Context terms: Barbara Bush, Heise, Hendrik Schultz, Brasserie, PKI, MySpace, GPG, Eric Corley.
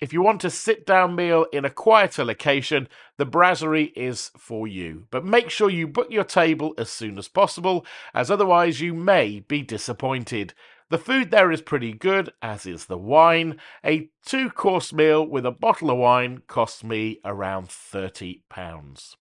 If you want a sit-down meal in a quieter location, the Brasserie is for you. But make sure you book your table as soon as possible, as otherwise you may be disappointed. The food there is pretty good, as is the wine. A two-course meal with a bottle of wine costs me around £30.